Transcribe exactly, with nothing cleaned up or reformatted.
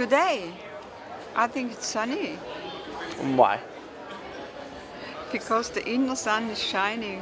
Today, I think it's sunny. Why? Because the inner sun is shining.